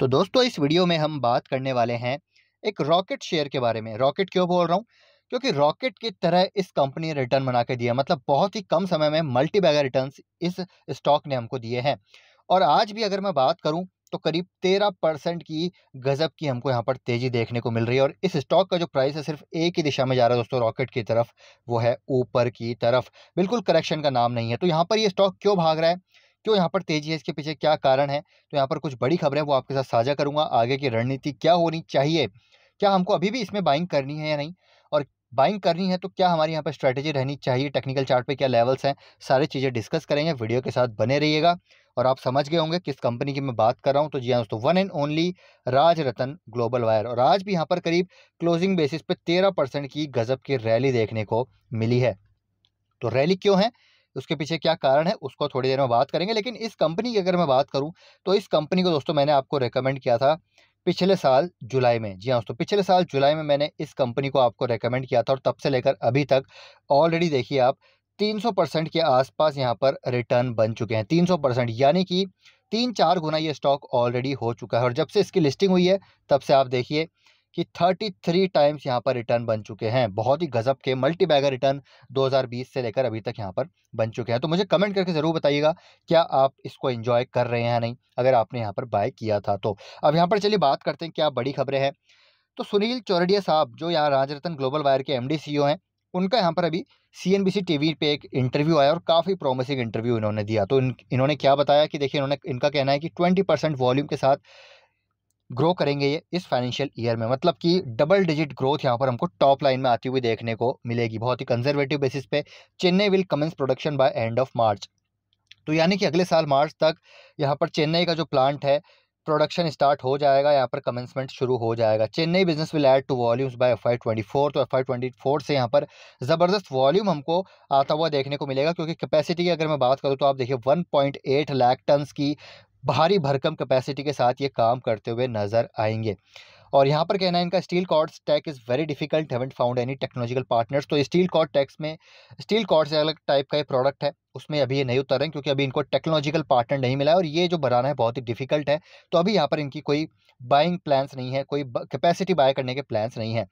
तो दोस्तों इस वीडियो में हम बात करने वाले हैं एक रॉकेट शेयर के बारे में। रॉकेट क्यों बोल रहा हूँ? क्योंकि रॉकेट की तरह इस कंपनी ने रिटर्न बना के दिया, मतलब बहुत ही कम समय में मल्टी बैगर रिटर्न इस स्टॉक ने हमको दिए हैं। और आज भी अगर मैं बात करूँ तो करीब 13% की गजब की हमको यहाँ पर तेज़ी देखने को मिल रही है। और इस स्टॉक का जो प्राइस है सिर्फ एक ही दिशा में जा रहा है दोस्तों, रॉकेट की तरफ, वो है ऊपर की तरफ, बिल्कुल करेक्शन का नाम नहीं है। तो यहाँ पर ये स्टॉक क्यों भाग रहा है, क्यों यहाँ पर तेज़ी है, इसके पीछे क्या कारण है, तो यहाँ पर कुछ बड़ी खबरें वो आपके साथ साझा करूँगा। आगे की रणनीति क्या होनी चाहिए, क्या हमको अभी भी इसमें बाइंग करनी है या नहीं, और बाइंग करनी है तो क्या हमारी यहाँ पर स्ट्रैटेजी रहनी चाहिए, टेक्निकल चार्ट पे क्या लेवल्स हैं, सारी चीज़ें डिस्कस करेंगे। वीडियो के साथ बने रहिएगा। और आप समझ गए होंगे किस कंपनी की मैं बात कर रहा हूँ। तो जी हाँ दोस्तों, one and only Rajratan global wire. और आज भी यहाँ पर करीब क्लोजिंग बेसिस पे 13% की गजब की रैली देखने को मिली है। तो रैली क्यों है, उसके पीछे क्या कारण है, उसको थोड़ी देर में बात करेंगे। लेकिन इस कंपनी की अगर मैं बात करूँ तो इस कंपनी को दोस्तों मैंने आपको रेकमेंड किया था पिछले साल जुलाई में। जी हाँ दोस्तों, पिछले साल जुलाई में मैंने इस कंपनी को आपको रेकमेंड किया था। और तब से लेकर अभी तक ऑलरेडी देखिए आप 300% के आसपास यहाँ पर रिटर्न बन चुके हैं। 300%, यानी कि 3-4 गुना ये स्टॉक ऑलरेडी हो चुका है। और जब से इसकी लिस्टिंग हुई है तब से आप देखिए कि 33 टाइम्स यहाँ पर रिटर्न बन चुके हैं। बहुत ही गजब के मल्टी बैगर रिटर्न 2020 से लेकर अभी तक यहाँ पर बन चुके हैं। तो मुझे कमेंट करके ज़रूर बताइएगा क्या आप इसको एंजॉय कर रहे हैं या नहीं, अगर आपने यहाँ पर बाय किया था तो। अब यहाँ पर चलिए बात करते हैं क्या बड़ी खबरें हैं। तो सुनील चौरडिया साहब जो यहाँ राजरतन ग्लोबल वायर के MD CEO हैं, उनका यहाँ पर अभी CNBC TV पे एक इंटरव्यू आया और काफ़ी प्रॉमिसिंग इंटरव्यू इन्होंने दिया। तो इन्होंने क्या बताया कि देखिए, इनका कहना है कि 20% वॉल्यूम के साथ ग्रो करेंगे ये इस फाइनेंशियल ईयर में, मतलब कि डबल-डिजिट ग्रोथ यहाँ पर हमको टॉप लाइन में आती हुई देखने को मिलेगी, बहुत ही कंजर्वेटिव बेसिस पे। Chennai will commence production by end of March. तो यानी कि अगले साल मार्च तक यहाँ पर चेन्नई का जो प्लांट है प्रोडक्शन स्टार्ट हो जाएगा, यहाँ पर कमेंसमेंट शुरू हो जाएगा। Chennai business will add to volumes by FY24। तो FY24 से यहाँ पर ज़बरदस्त वॉल्यूम हमको आता हुआ देखने को मिलेगा, क्योंकि कैपेसिटी की अगर मैं बात करूँ तो आप देखिए 1.8 लाख टन की भारी भरकम कैपेसिटी के साथ ये काम करते हुए नज़र आएंगे। और यहाँ पर कहना है इनका, steel cords tech is very difficult, haven't found any technological partners. तो स्टील कॉर्ड टेक्स में, स्टील कॉर्ड से अलग टाइप का ये प्रोडक्ट है, उसमें अभी ये नहीं उतर रहे हैं क्योंकि अभी इनको टेक्नोलॉजिकल पार्टनर नहीं मिला है और ये जो बनाना है बहुत ही डिफिकल्ट है। तो अभी यहाँ पर इनकी कोई बाइंग प्लान्स नहीं है, कोई कैपेसिटी बाय करने के प्लान्स नहीं है।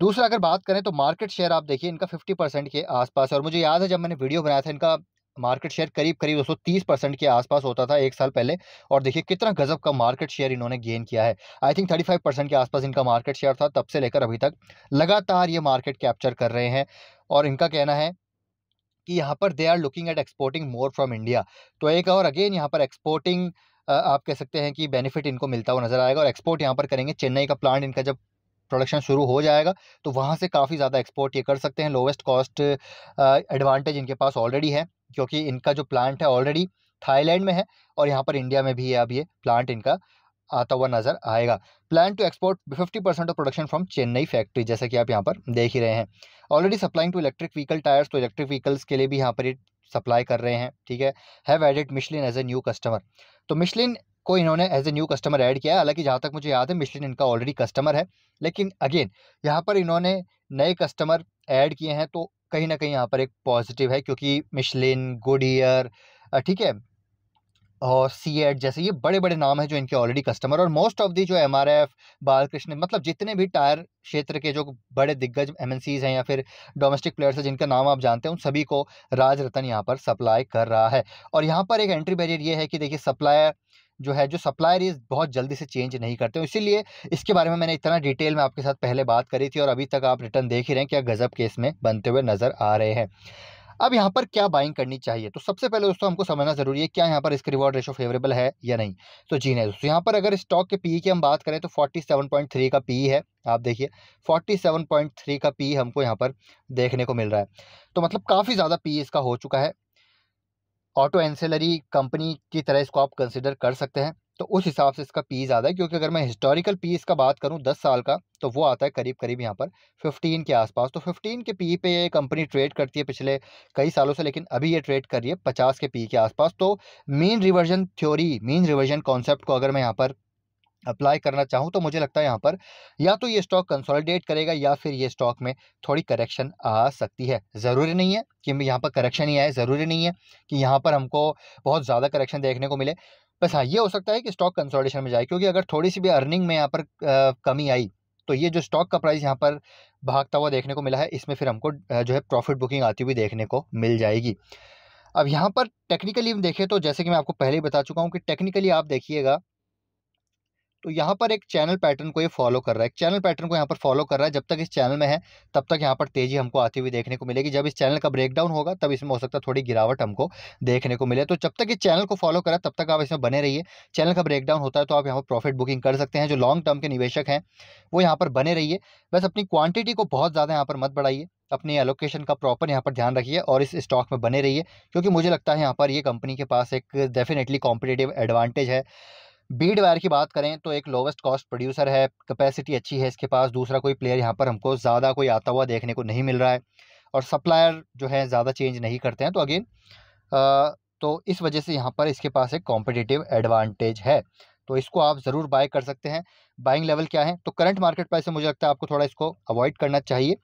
दूसरा अगर बात करें तो मार्केट शेयर आप देखिए इनका 50% के आसपास। और मुझे याद है जब मैंने वीडियो बनाया था इनका मार्केट शेयर करीब करीब दोस्तों 30% के आसपास होता था एक साल पहले। और देखिए कितना गजब का मार्केट शेयर इन्होंने गेन किया है। आई थिंक 35% के आसपास इनका मार्केट शेयर था। तब से लेकर अभी तक लगातार ये मार्केट कैप्चर कर रहे हैं। और इनका कहना है कि यहाँ पर they are looking at exporting more from India. तो एक और अगेन यहाँ पर एक्सपोर्टिंग आप कह सकते हैं कि बेनिफिट इनको मिलता हुआ नजर आएगा। और एक्सपोर्ट यहाँ पर करेंगे, चेन्नई का प्लांट इनका जब प्रोडक्शन शुरू हो जाएगा तो वहाँ से काफ़ी ज़्यादा एक्सपोर्ट ये कर सकते हैं। लोवेस्ट कॉस्ट एडवांटेज इनके पास ऑलरेडी है, क्योंकि इनका जो प्लांट है ऑलरेडी थाईलैंड में है और यहाँ पर इंडिया में भी है। अब ये प्लांट इनका आता हुआ नज़र आएगा। Plan to export 50% of production from Chennai factory, जैसा कि आप यहाँ पर देख ही रहे हैं। Already supplying to electric vehicle tyres, तो इलेक्ट्रिक व्हीकल्स के लिए भी यहाँ पर ये सप्लाई कर रहे हैं, ठीक है। Have added Michelin as a new customer. तो मिशलिन को इन्होंने as a new customer add किया है। हालांकि जहाँ तक मुझे याद है मिशलिन इनका ऑलरेडी कस्टमर है, लेकिन अगेन यहाँ पर इन्होंने नए कस्टमर ऐड किए हैं तो कहीं ना कहीं यहाँ पर एक पॉजिटिव है, क्योंकि मिशलिन, गुडियर, ठीक है, और CEAT जैसे ये बड़े बड़े नाम हैं जो इनके ऑलरेडी कस्टमर। और मोस्ट ऑफ दी जो MRF, बालकृष्ण, मतलब जितने भी टायर क्षेत्र के जो बड़े दिग्गज MNCs हैं या फिर डोमेस्टिक प्लेयर्स हैं जिनका नाम आप जानते हैं, उन सभी को राजरतन यहाँ पर सप्लाई कर रहा है। और यहाँ पर एक एंट्री बैरियर ये है कि देखिए सप्लायर जो है, जो सप्लायर ये बहुत जल्दी से चेंज नहीं करते, इसीलिए इसके बारे में मैंने इतना डिटेल में आपके साथ पहले बात करी थी। और अभी तक आप रिटर्न देख ही रहे हैं क्या गजब केस में बनते हुए नज़र आ रहे हैं। अब यहाँ पर क्या बाइंग करनी चाहिए, तो सबसे पहले दोस्तों हमको समझना ज़रूरी है क्या यहाँ पर इसके रिवॉर्ड रेशो फेवरेबल है या नहीं। तो जी नहीं दोस्तों, यहाँ पर अगर स्टॉक के पीई की हम बात करें तो 47.3 का पीई है। आप देखिए 47.3 का पीई हमको यहाँ पर देखने को मिल रहा है। तो मतलब काफ़ी ज़्यादा पीई इसका हो चुका है। ऑटो एंसेलरी कंपनी की तरह इसको आप कंसिडर कर सकते हैं, तो उस हिसाब से इसका पी ज़्यादा है। क्योंकि अगर मैं हिस्टोरिकल पी इसका बात करूं 10 साल का, तो वो आता है करीब करीब यहाँ पर 15 के आसपास। तो 15 के पी पे ये कंपनी ट्रेड करती है पिछले कई सालों से, लेकिन अभी ये ट्रेड कर रही है 50 के पी के आसपास। तो mean reversion theory, mean reversion concept को अगर मैं यहाँ पर अप्लाई करना चाहूँ तो मुझे लगता है यहाँ पर या तो ये स्टॉक कंसोलिडेट करेगा या फिर ये स्टॉक में थोड़ी करेक्शन आ सकती है। ज़रूरी नहीं है कि यहाँ पर करेक्शन ही आए, ज़रूरी नहीं है कि यहाँ पर हमको बहुत ज़्यादा करेक्शन देखने को मिले। बस हाँ ये हो सकता है कि स्टॉक कंसोलिडेशन में जाए, क्योंकि अगर थोड़ी सी भी अर्निंग में यहाँ पर कमी आई तो ये जो स्टॉक का प्राइस यहाँ पर भागता हुआ देखने को मिला है, इसमें फिर हमको जो है प्रॉफिट बुकिंग आती हुई देखने को मिल जाएगी। अब यहाँ पर टेक्निकली हम देखें तो जैसे कि मैं आपको पहले ही बता चुका हूँ कि टेक्निकली आप देखिएगा तो यहाँ पर एक चैनल पैटर्न को ये फॉलो कर रहा है, एक चैनल पैटर्न को यहाँ पर फॉलो कर रहा है। जब तक इस चैनल में है तब तक यहाँ पर तेज़ी हमको आती हुई देखने को मिलेगी, जब इस चैनल का ब्रेकडाउन होगा तब इसमें हो सकता है थोड़ी गिरावट हमको देखने को मिले। तो जब तक इस चैनल को फॉलो करा तब तक आप इसमें बने रहिए, चैनल का ब्रेकडाउन होता है तो आप यहाँ पर प्रॉफिट बुकिंग कर सकते हैं। जो लॉन्ग टर्म के निवेशक हैं वो यहाँ पर बने रहिए, बस अपनी क्वांटिटी को बहुत ज़्यादा यहाँ पर मत बढ़ाइए, अपने एलोकेशन का प्रॉपर यहाँ पर ध्यान रखिए और इस स्टॉक में बने रहिए, क्योंकि मुझे लगता है यहाँ पर ये कंपनी के पास एक डेफिनेटली कॉम्पिटिटिव एडवांटेज है। बीड वायर की बात करें तो एक लोवेस्ट कॉस्ट प्रोड्यूसर है, कैपेसिटी अच्छी है इसके पास, दूसरा कोई प्लेयर यहाँ पर हमको ज़्यादा कोई आता हुआ देखने को नहीं मिल रहा है और सप्लायर जो है ज़्यादा चेंज नहीं करते हैं। तो अगेन तो इस वजह से यहाँ पर इसके पास एक कॉम्पिटिटिव एडवांटेज है, तो इसको आप ज़रूर बाय कर सकते हैं। बाइंग लेवल क्या है तो करंट मार्केट प्राइस से मुझे लगता है आपको थोड़ा इसको अवॉइड करना चाहिए,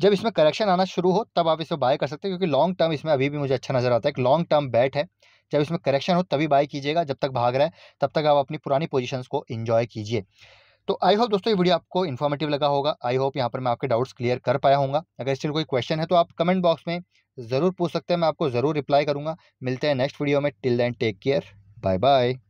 जब इसमें करेक्शन आना शुरू हो तब आप इसको बाय कर सकते हैं, क्योंकि लॉन्ग टर्म इसमें अभी भी मुझे अच्छा नज़र आता है, एक लॉन्ग टर्म बैट है। जब इसमें करेक्शन हो तभी बाय कीजिएगा, जब तक भाग रहा है तब तक आप अपनी पुरानी पोजीशंस को एंजॉय कीजिए। तो आई होप दोस्तों ये वीडियो आपको इन्फॉर्मेटिव लगा होगा, आई होप यहाँ पर मैं आपके डाउट्स क्लियर कर पाया हूँगा। अगर स्टिल कोई क्वेश्चन है तो आप कमेंट बॉक्स में ज़रूर पूछ सकते हैं, मैं आपको ज़रूर रिप्लाई करूँगा। मिलते हैं नेक्स्ट वीडियो में, till then take care, bye bye.